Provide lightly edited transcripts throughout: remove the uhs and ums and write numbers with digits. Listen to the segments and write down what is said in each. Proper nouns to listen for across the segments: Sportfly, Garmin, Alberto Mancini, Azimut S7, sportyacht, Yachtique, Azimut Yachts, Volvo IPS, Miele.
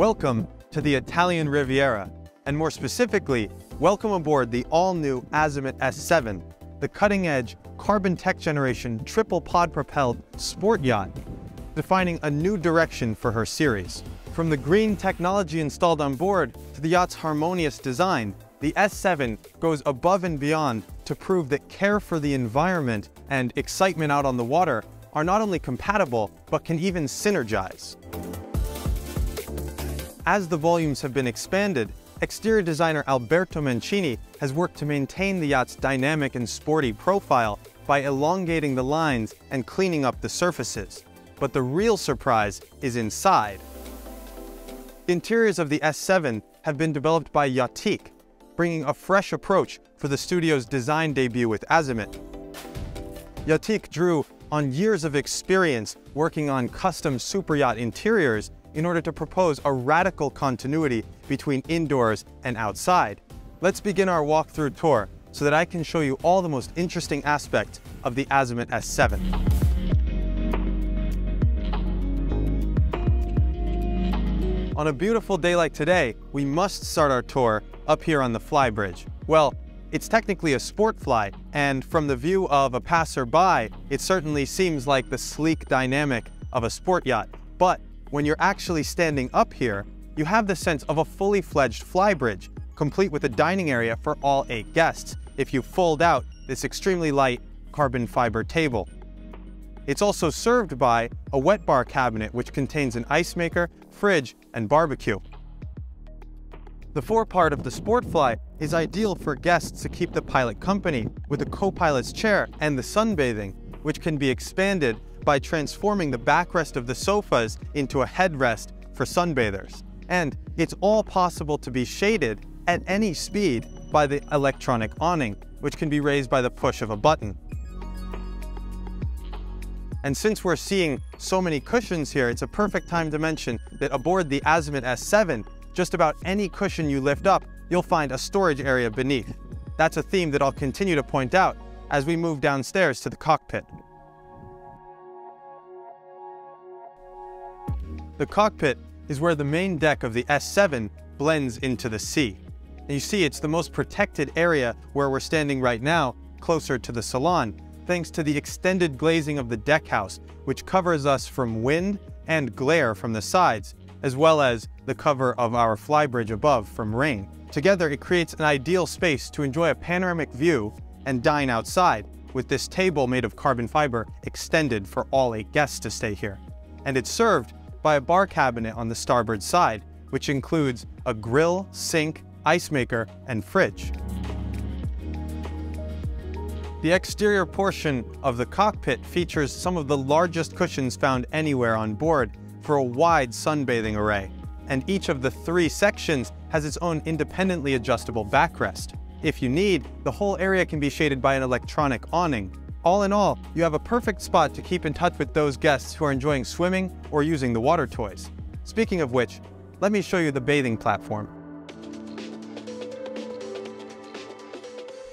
Welcome to the Italian Riviera, and more specifically, welcome aboard the all-new Azimut S7, the cutting-edge, carbon tech generation, triple-pod-propelled sport yacht, defining a new direction for her series. From the green technology installed on board to the yacht's harmonious design, the S7 goes above and beyond to prove that care for the environment and excitement out on the water are not only compatible, but can even synergize. As the volumes have been expanded, exterior designer Alberto Mancini has worked to maintain the yacht's dynamic and sporty profile by elongating the lines and cleaning up the surfaces. But the real surprise is inside. Interiors of the S7 have been developed by Yachtique, bringing a fresh approach for the studio's design debut with Azimut. Yachtique drew on years of experience working on custom superyacht interiors in order to propose a radical continuity between indoors and outside. Let's begin our walkthrough tour so that I can show you all the most interesting aspects of the Azimut S7. On a beautiful day like today, we must start our tour up here on the flybridge. Well, it's technically a Sportfly, and from the view of a passerby, it certainly seems like the sleek dynamic of a sport yacht. But when you're actually standing up here, you have the sense of a fully fledged flybridge, complete with a dining area for all 8 guests, if you fold out this extremely light carbon fiber table. It's also served by a wet bar cabinet, which contains an ice maker, fridge, and barbecue. The forepart of the Sportfly is ideal for guests to keep the pilot company, with a co-pilot's chair and the sunbathing, which can be expanded by transforming the backrest of the sofas into a headrest for sunbathers. And it's all possible to be shaded at any speed by the electronic awning, which can be raised by the push of a button. And since we're seeing so many cushions here, it's a perfect time to mention that aboard the Azimut S7, just about any cushion you lift up, you'll find a storage area beneath. That's a theme that I'll continue to point out as we move downstairs to the cockpit. The cockpit is where the main deck of the S7 blends into the sea. And you see it's the most protected area where we're standing right now, closer to the salon, thanks to the extended glazing of the deckhouse, which covers us from wind and glare from the sides, as well as the cover of our flybridge above from rain. Together, it creates an ideal space to enjoy a panoramic view and dine outside, with this table made of carbon fiber extended for all 8 guests to stay here. And it's served by a bar cabinet on the starboard side, which includes a grill, sink, ice maker, and fridge. The exterior portion of the cockpit features some of the largest cushions found anywhere on board for a wide sunbathing array, and each of the 3 sections has its own independently adjustable backrest. If you need, the whole area can be shaded by an electronic awning. All in all, you have a perfect spot to keep in touch with those guests who are enjoying swimming or using the water toys. Speaking of which, let me show you the bathing platform.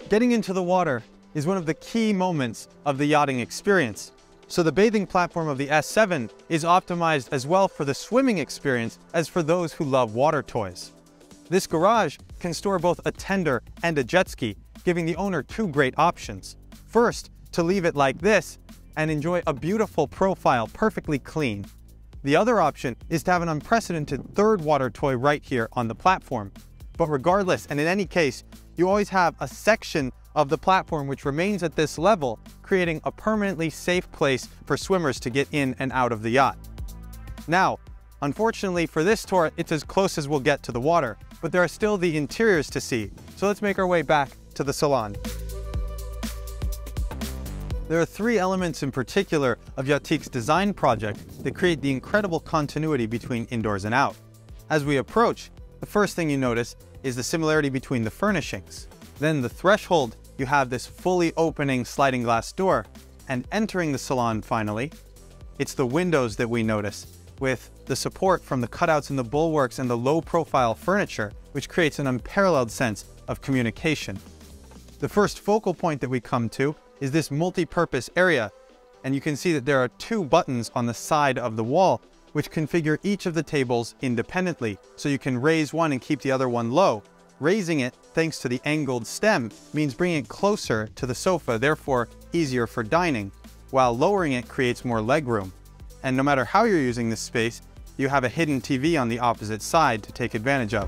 Getting into the water is one of the key moments of the yachting experience. So the bathing platform of the S7 is optimized as well for the swimming experience as for those who love water toys. This garage can store both a tender and a jet ski, giving the owner 2 great options. First, to leave it like this and enjoy a beautiful profile, perfectly clean. The other option is to have an unprecedented 3rd water toy right here on the platform. But regardless, and in any case, you always have a section of the platform which remains at this level, creating a permanently safe place for swimmers to get in and out of the yacht. Now, unfortunately for this tour, it's as close as we'll get to the water, but there are still the interiors to see, so let's make our way back to the salon. There are 3 elements in particular of Yachtique's design project that create the incredible continuity between indoors and out. As we approach, the first thing you notice is the similarity between the furnishings. Then the threshold, you have this fully opening sliding glass door. And entering the salon finally, it's the windows that we notice, with the support from the cutouts in the bulwarks and the low-profile furniture, which creates an unparalleled sense of communication. The first focal point that we come to is this multi-purpose area, and you can see that there are 2 buttons on the side of the wall which configure each of the tables independently, so you can raise one and keep the other one low. Raising it, thanks to the angled stem, means bringing it closer to the sofa, therefore easier for dining, while lowering it creates more legroom. And no matter how you're using this space, you have a hidden TV on the opposite side to take advantage of.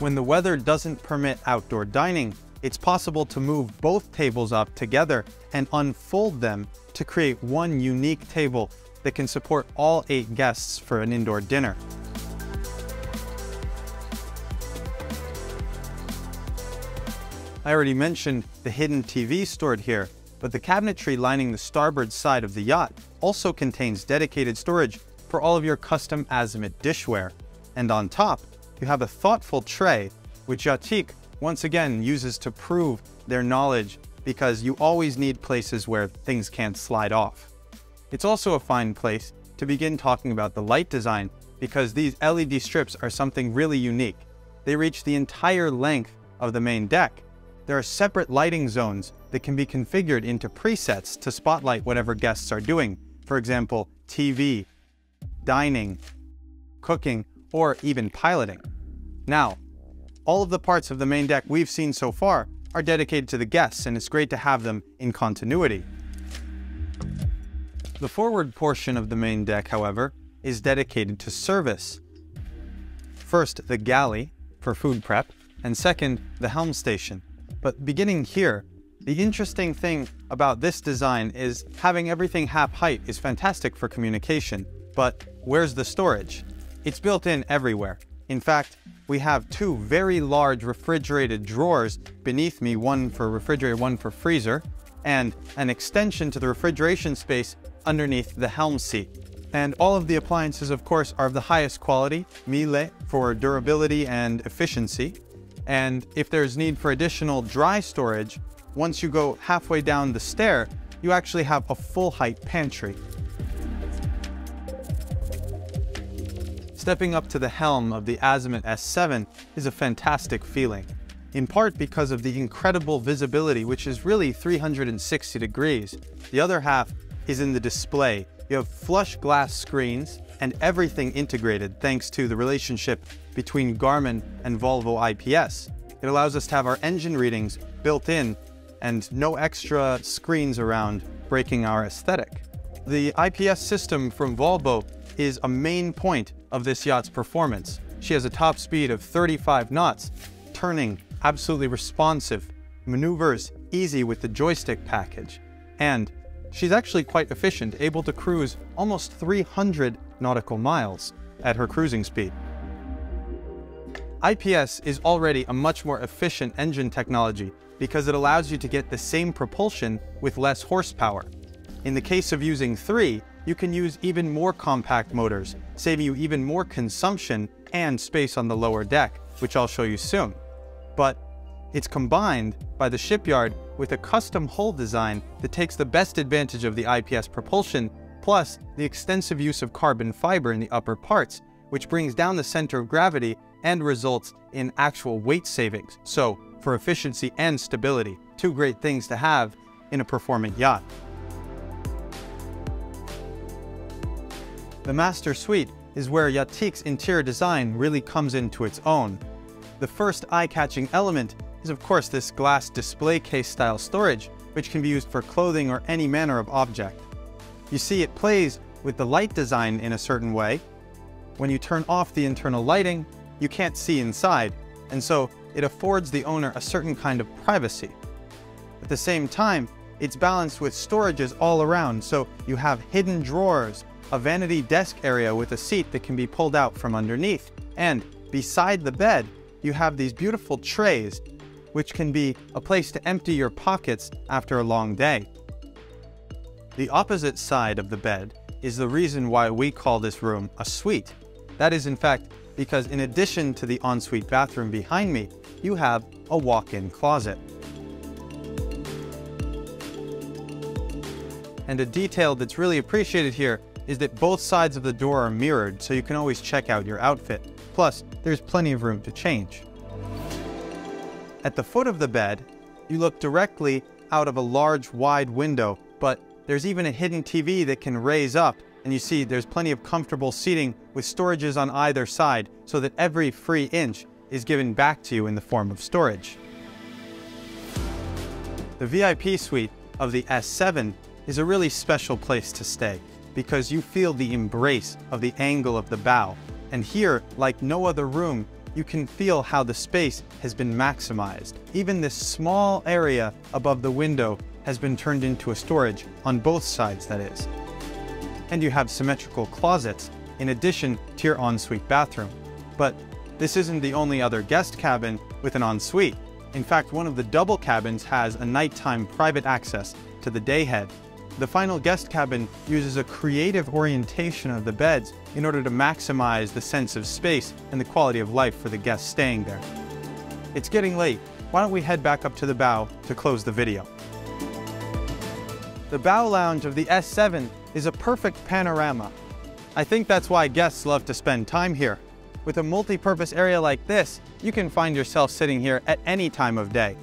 When the weather doesn't permit outdoor dining, it's possible to move both tables up together and unfold them to create one unique table that can support all 8 guests for an indoor dinner. I already mentioned the hidden TV stored here, but the cabinetry lining the starboard side of the yacht also contains dedicated storage for all of your custom Azimut dishware. And on top, you have a thoughtful tray, which Yachtique once again uses to prove their knowledge, because you always need places where things can't slide off. It's also a fine place to begin talking about the light design, because these LED strips are something really unique. They reach the entire length of the main deck. There are separate lighting zones that can be configured into presets to spotlight whatever guests are doing. For example, TV, dining, cooking, or even piloting. Now, all of the parts of the main deck we've seen so far are dedicated to the guests, and it's great to have them in continuity. The forward portion of the main deck, however, is dedicated to service. First, the galley for food prep, and second, the helm station. But beginning here, the interesting thing about this design is having everything half height is fantastic for communication, but where's the storage? It's built in everywhere. In fact, we have 2 very large refrigerated drawers beneath me, one for refrigerator, one for freezer, and an extension to the refrigeration space underneath the helm seat. And all of the appliances, of course, are of the highest quality, Miele, for durability and efficiency. And if there's need for additional dry storage, once you go halfway down the stair, you actually have a full-height pantry. Stepping up to the helm of the Azimut S7 is a fantastic feeling, in part because of the incredible visibility, which is really 360 degrees. The other half is in the display. You have flush glass screens and everything integrated thanks to the relationship between Garmin and Volvo IPS. It allows us to have our engine readings built in and no extra screens around, breaking our aesthetic. The IPS system from Volvo is a main point of this yacht's performance. She has a top speed of 35 knots, turning absolutely responsive, maneuvers easy with the joystick package, and she's actually quite efficient, able to cruise almost 300 nautical miles at her cruising speed. IPS is already a much more efficient engine technology because it allows you to get the same propulsion with less horsepower. In the case of using 3, you can use even more compact motors, saving you even more consumption and space on the lower deck, which I'll show you soon. But it's combined by the shipyard with a custom hull design that takes the best advantage of the IPS propulsion, plus the extensive use of carbon fiber in the upper parts, which brings down the center of gravity and results in actual weight savings. So, for efficiency and stability, 2 great things to have in a performant yacht. The master suite is where Yachtique's interior design really comes into its own. The first eye-catching element is, of course, this glass display case style storage, which can be used for clothing or any manner of object. You see, it plays with the light design in a certain way. When you turn off the internal lighting, you can't see inside, and so it affords the owner a certain kind of privacy. At the same time, it's balanced with storages all around, so you have hidden drawers, a vanity desk area with a seat that can be pulled out from underneath, and beside the bed, you have these beautiful trays, which can be a place to empty your pockets after a long day. The opposite side of the bed is the reason why we call this room a suite. That is, in fact, because in addition to the ensuite bathroom behind me, you have a walk-in closet. And a detail that's really appreciated here is that both sides of the door are mirrored, so you can always check out your outfit. Plus, there's plenty of room to change. At the foot of the bed, you look directly out of a large wide window, but there's even a hidden TV that can raise up And you see there's plenty of comfortable seating with storages on either side so that every free inch is given back to you in the form of storage. The VIP suite of the S7 is a really special place to stay because you feel the embrace of the angle of the bow. And here, like no other room, you can feel how the space has been maximized. Even this small area above the window has been turned into a storage, on both sides that is. And you have symmetrical closets in addition to your ensuite bathroom. But this isn't the only other guest cabin with an ensuite. In fact, one of the double cabins has a nighttime private access to the dayhead. The final guest cabin uses a creative orientation of the beds in order to maximize the sense of space and the quality of life for the guests staying there. It's getting late. Why don't we head back up to the bow to close the video? The bow lounge of the S7 is a perfect panorama. I think that's why guests love to spend time here. With a multi-purpose area like this, you can find yourself sitting here at any time of day.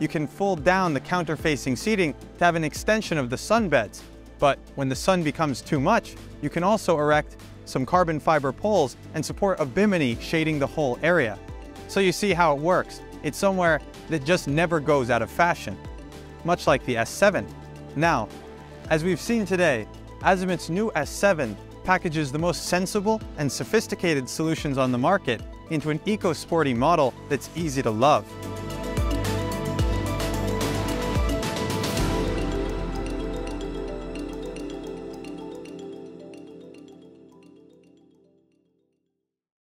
You can fold down the counter-facing seating to have an extension of the sunbeds. But when the sun becomes too much, you can also erect some carbon fiber poles and support a bimini shading the whole area. So you see how it works. It's somewhere that just never goes out of fashion, much like the S7. Now, as we've seen today, Azimut's new S7 packages the most sensible and sophisticated solutions on the market into an eco-sporty model that's easy to love.